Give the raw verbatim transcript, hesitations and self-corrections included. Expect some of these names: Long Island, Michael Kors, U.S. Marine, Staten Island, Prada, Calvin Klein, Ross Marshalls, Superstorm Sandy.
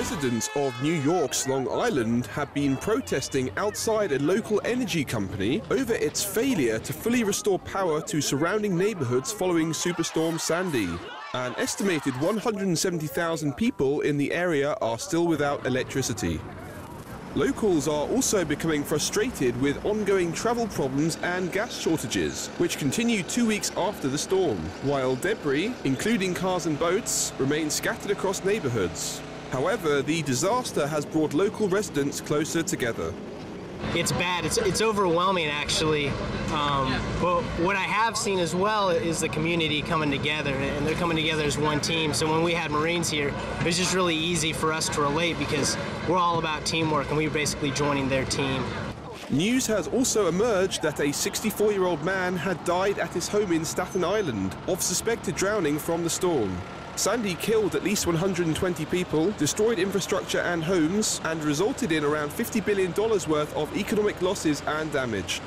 residents of New York's Long Island have been protesting outside a local energy company over its failure to fully restore power to surrounding neighborhoods following Superstorm Sandy. An estimated one hundred seventy thousand people in the area are still without electricity. Locals are also becoming frustrated with ongoing travel problems and gas shortages, which continue two weeks after the storm, while debris, including cars and boats, remain scattered across neighborhoods. However, the disaster has brought local residents closer together. It's bad. It's, it's overwhelming, actually. Um, but what I have seen as well is the community coming together, and they're coming together as one team. So when we had Marines here, it was just really easy for us to relate because we're all about teamwork, and we were basically joining their team. News has also emerged that a sixty-four-year-old man had died at his home in Staten Island of suspected drowning from the storm. Sandy killed at least one hundred twenty people, destroyed infrastructure and homes, and resulted in around fifty billion dollars worth of economic losses and damage.